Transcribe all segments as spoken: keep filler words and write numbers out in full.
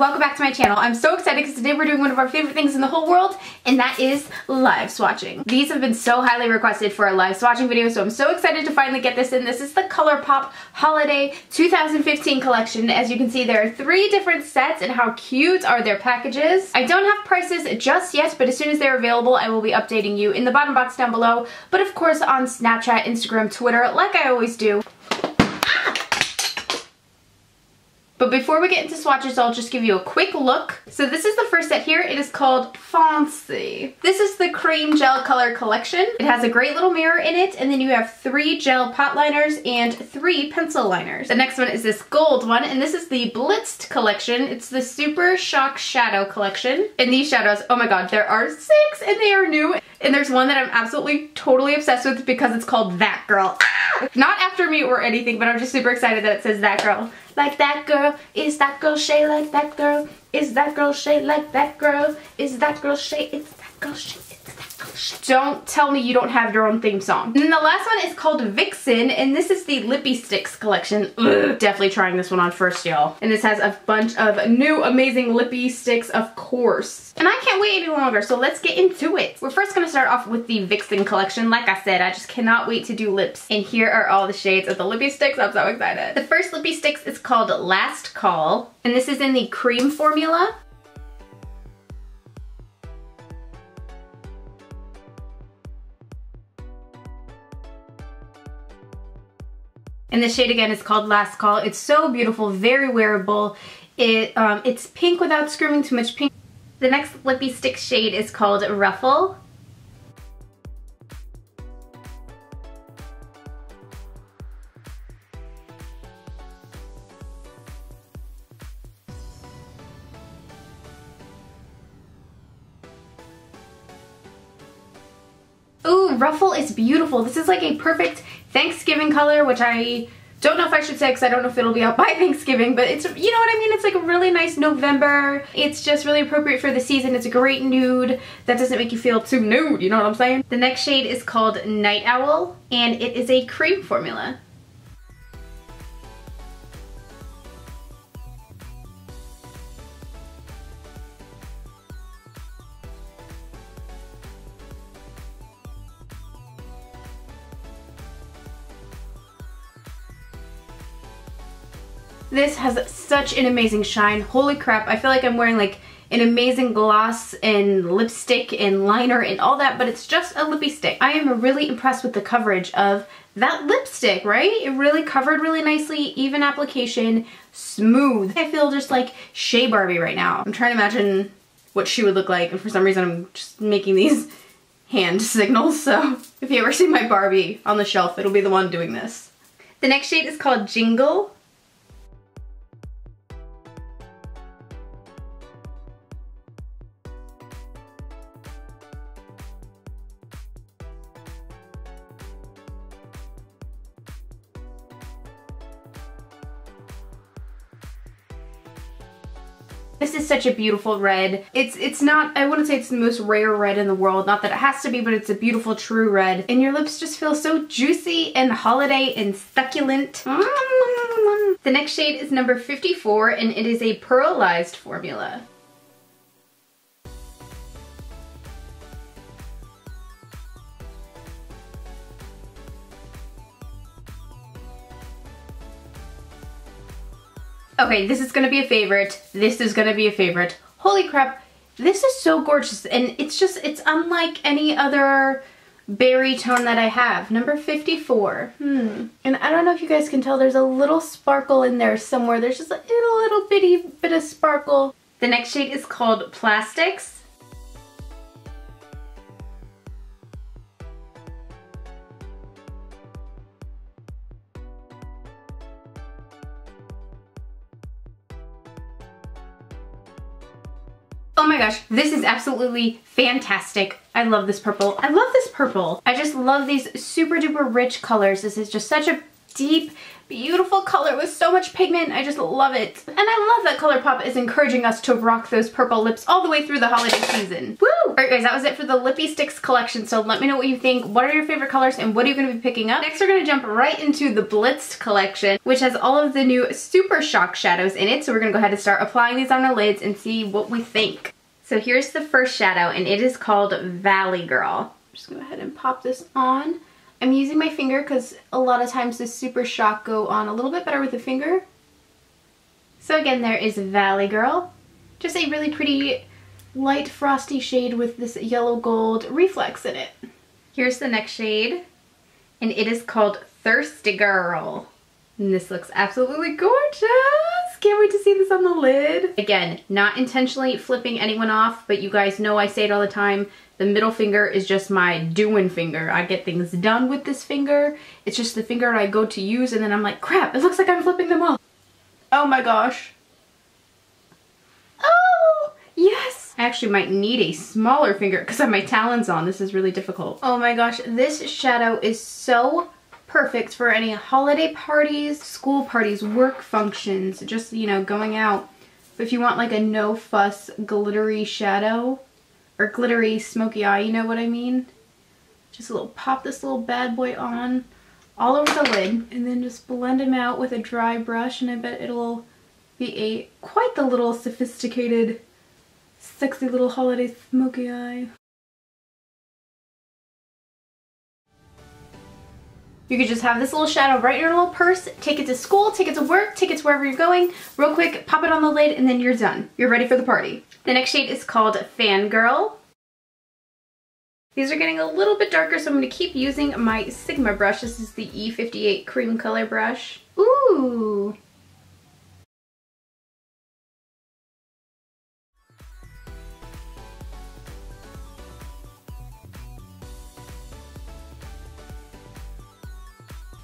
welcome back to my channel. I'm so excited because today we're doing one of our favorite things in the whole world, and that is live swatching. These have been so highly requested for a live swatching video, so I'm so excited to finally get this in. This is the Colourpop Holiday two thousand fifteen collection. As you can see, there are three different sets, and how cute are their packages. I don't have prices just yet, but as soon as they're available, I will be updating you in the bottom box down below, but of course on Snapchat, Instagram, Twitter, like I always do. But before we get into swatches, I'll just give you a quick look. So this is the first set here. It is called Fauncey. This is the cream gel color collection. It has a great little mirror in it, and then you have three gel pot liners and three pencil liners. The next one is this gold one, and this is the Blitzed collection. It's the Super Shock Shadow collection. And these shadows, oh my god, there are six, and they are new. And there's one that I'm absolutely totally obsessed with because it's called That Girl. Not after me or anything, but I'm just super excited that it says That Girl. Like that girl, is that girl Shay like that girl? Is that girl Shay like that girl? Is that girl Shay? It's that girl Shay. It's that girl Shay. Don't tell me you don't have your own theme song. And then the last one is called Vixen, and this is the Lippy Sticks collection. Ugh, definitely trying this one on first, y'all. And this has a bunch of new amazing lippy sticks, of course. And I can't wait any longer, so let's get into it. We're first gonna start off with the Vixen collection. Like I said, I just cannot wait to do lips. And here are all the shades of the lippy sticks. I'm so excited. The first lippy sticks is called Last Call, and this is in the cream formula. And this shade again is called Last Call. It's so beautiful, very wearable. It um, it's pink without screaming too much pink. The next lippy stick shade is called Ruffle. Ooh, Ruffle is beautiful. This is like a perfect Thanksgiving color, which I don't know if I should say because I don't know if it'll be out by Thanksgiving, but it's, you know what I mean? It's like a really nice November. It's just really appropriate for the season. It's a great nude that doesn't make you feel too nude, you know what I'm saying? The next shade is called Night Owl, and it is a cream formula. This has such an amazing shine. Holy crap, I feel like I'm wearing like an amazing gloss and lipstick and liner and all that, but it's just a lippy stick. I am really impressed with the coverage of that lipstick, right? It really covered really nicely, even application, smooth. I feel just like Shea Barbie right now. I'm trying to imagine what she would look like, and for some reason I'm just making these hand signals, so if you ever see my Barbie on the shelf, it'll be the one doing this. The next shade is called Jingle. This is such a beautiful red. It's it's not, I wouldn't say it's the most rare red in the world. Not that it has to be, but it's a beautiful true red. And your lips just feel so juicy and holiday and succulent. Mm-hmm. The next shade is number fifty-four, and it is a pearlized formula. Okay, this is gonna be a favorite. This is gonna be a favorite. Holy crap, this is so gorgeous, and it's just, it's unlike any other berry tone that I have. Number fifty-four, hmm. And I don't know if you guys can tell, there's a little sparkle in there somewhere. There's just a little, little bitty bit of sparkle. The next shade is called Plastics. Oh my gosh, this is absolutely fantastic. I love this purple. I love this purple. I just love these super duper rich colors. This is just such a deep, beautiful color with so much pigment. I just love it. And I love that Colourpop is encouraging us to rock those purple lips all the way through the holiday season. Woo! Alright guys, that was it for the Lippy Sticks collection, so let me know what you think. What are your favorite colors and what are you going to be picking up? Next we're going to jump right into the Blitzed collection, which has all of the new Super Shock shadows in it, so we're going to go ahead and start applying these on our lids and see what we think. So here's the first shadow, and it is called Valley Girl. I'm just going to go ahead and pop this on. I'm using my finger because a lot of times the Super Shock go on a little bit better with the finger. So again, there is Valley Girl. Just a really pretty light frosty shade with this yellow gold reflex in it. Here's the next shade, and it is called Thirsty Girl. And this looks absolutely gorgeous! Can't wait to see this on the lid. Again, not intentionally flipping anyone off, but you guys know I say it all the time. The middle finger is just my doing finger. I get things done with this finger. It's just the finger I go to use and then I'm like, crap, it looks like I'm flipping them off. Oh my gosh. Oh, yes. I actually might need a smaller finger because I have my talons on. This is really difficult. Oh my gosh, this shadow is so perfect for any holiday parties, school parties, work functions, just, you know, going out. But if you want like a no fuss glittery shadow or glittery smoky eye, you know what I mean? Just a little pop this little bad boy on all over the lid and then just blend them out with a dry brush, and I bet it'll be a quite the little sophisticated, sexy little holiday smoky eye. You could just have this little shadow right in your little purse, take it to school, take it to work, take it to wherever you're going, real quick, pop it on the lid, and then you're done. You're ready for the party. The next shade is called Fangirl. These are getting a little bit darker, so I'm going to keep using my Sigma brush. This is the E fifty-eight cream color brush. Ooh!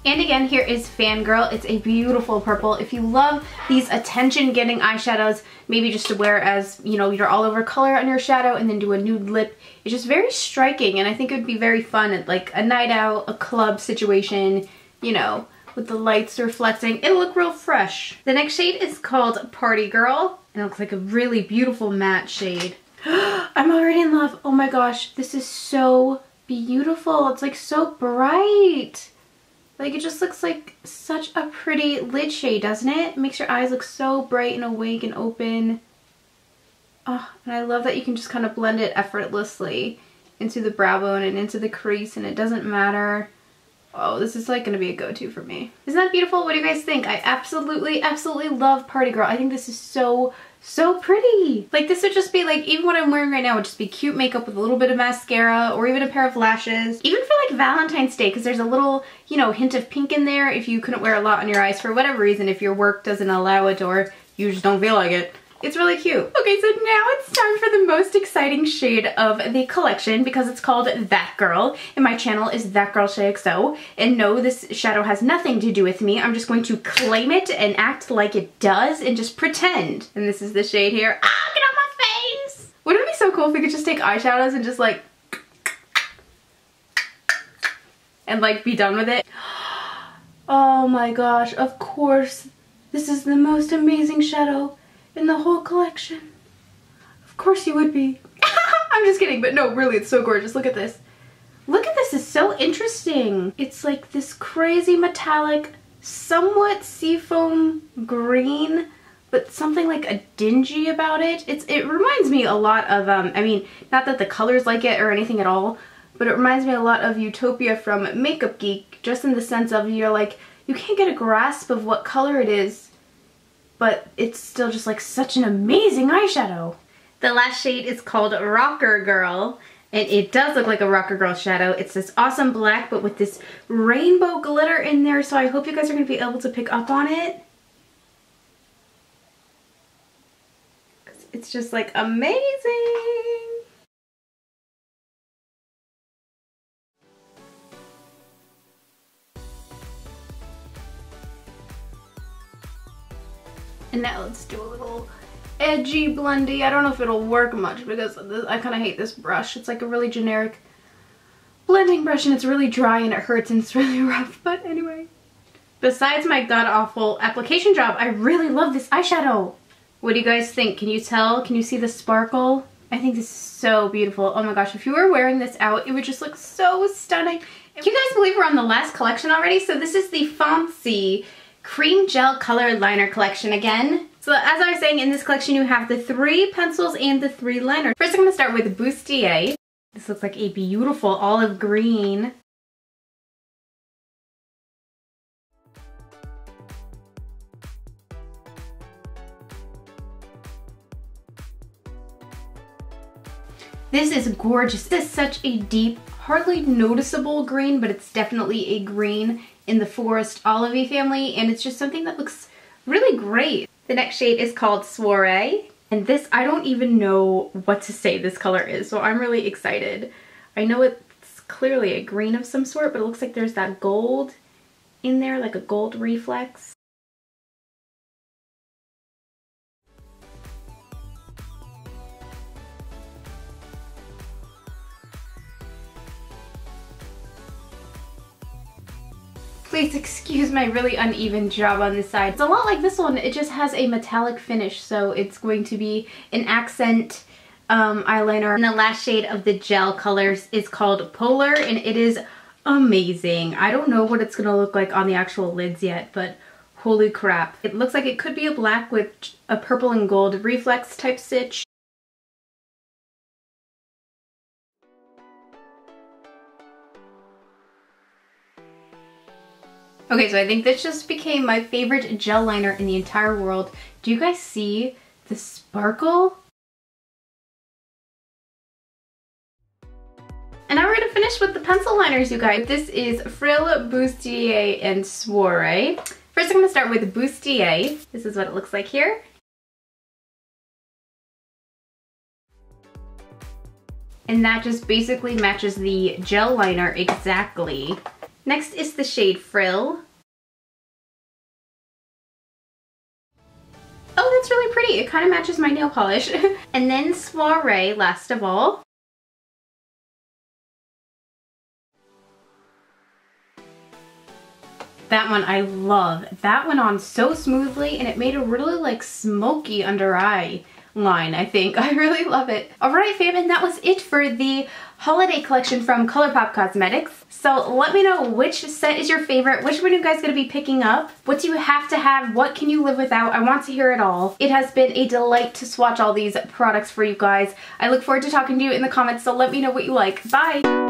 And again, here is Fangirl. It's a beautiful purple. If you love these attention-getting eyeshadows, maybe just to wear as, you know, your all-over color on your shadow and then do a nude lip, it's just very striking, and I think it would be very fun at, like, a night out, a club situation, you know, with the lights reflecting. It'll look real fresh. The next shade is called Party Girl, and it looks like a really beautiful matte shade. I'm already in love. Oh my gosh, this is so beautiful. It's, like, so bright. Like, it just looks like such a pretty lid shade, doesn't it? It makes your eyes look so bright and awake and open. Oh, and I love that you can just kind of blend it effortlessly into the brow bone and into the crease, and it doesn't matter. Oh, this is like going to be a go-to for me. Isn't that beautiful? What do you guys think? I absolutely, absolutely love Party Girl. I think this is so, so pretty. Like, this would just be like, even what I'm wearing right now would just be cute makeup with a little bit of mascara or even a pair of lashes. Even for like Valentine's Day, because there's a little, you know, hint of pink in there if you couldn't wear a lot on your eyes for whatever reason, if your work doesn't allow it or you just don't feel like it. It's really cute. Okay, so now it's time for the most exciting shade of the collection, because it's called That Girl, and my channel is That Girl X O. And no, this shadow has nothing to do with me. I'm just going to claim it and act like it does and just pretend. And this is the shade here. Ah, get off my face! Wouldn't it be so cool if we could just take eyeshadows and just like... and like be done with it? Oh my gosh, of course. This is the most amazing shadow in the whole collection. Of course you would be. I'm just kidding, but no, really, it's so gorgeous. Look at this. Look at this, it's so interesting. It's like this crazy metallic, somewhat seafoam green, but something like a dingy about it. It's, it reminds me a lot of, um, I mean, not that the color's like it or anything at all, but it reminds me a lot of Utopia from Makeup Geek, just in the sense of you're like, you can't get a grasp of what color it is, but it's still just like such an amazing eyeshadow. The last shade is called Rocker Girl, and it does look like a Rocker Girl shadow. It's this awesome black, but with this rainbow glitter in there, so I hope you guys are gonna be able to pick up on it. It's just like amazing. And now let's do a little edgy blendy. I don't know if it'll work much because I kind of hate this brush. It's like a really generic blending brush, and it's really dry and it hurts and it's really rough. But anyway, Besides my god-awful application job, I really love this eyeshadow. What do you guys think? Can you tell? Can you see the sparkle? I think this is so beautiful. Oh my gosh, if you were wearing this out, it would just look so stunning. Can you guys believe we're on the last collection already? So this is the Fauncey Cream Gel Color Liner Collection again. So as I was saying, in this collection you have the three pencils and the three liners. First I'm going to start with Bustier. This looks like a beautiful olive green. This is gorgeous. This is such a deep, hardly noticeable green, but it's definitely a green in the forest olivey family, and it's just something that looks really great. The next shade is called Soiree, and this, I don't even know what to say this color is, so I'm really excited. I know it's clearly a green of some sort, but it looks like there's that gold in there, like a gold reflex. Please excuse my really uneven job on this side. It's a lot like this one, it just has a metallic finish, so it's going to be an accent um, eyeliner. And the last shade of the gel colors is called Polar, and it is amazing. I don't know what it's going to look like on the actual lids yet, but holy crap. It looks like it could be a black with a purple and gold reflex type stitch. Okay, so I think this just became my favorite gel liner in the entire world. Do you guys see the sparkle? And now we're gonna finish with the pencil liners, you guys. This is Frill, Bustier, and Soiree. First, I'm gonna start with Bustier. This is what it looks like here. And that just basically matches the gel liner exactly. Next is the shade Frill. Oh, that's really pretty. It kind of matches my nail polish. And then Soiree, last of all. That one I love. That went on so smoothly, and it made a really like smoky under eye line, I think. I really love it. Alright fam, and that was it for the holiday collection from Colourpop Cosmetics. So let me know which set is your favorite, which one are you guys going to be picking up, what do you have to have, what can you live without, I want to hear it all. It has been a delight to swatch all these products for you guys. I look forward to talking to you in the comments, so let me know what you like. Bye!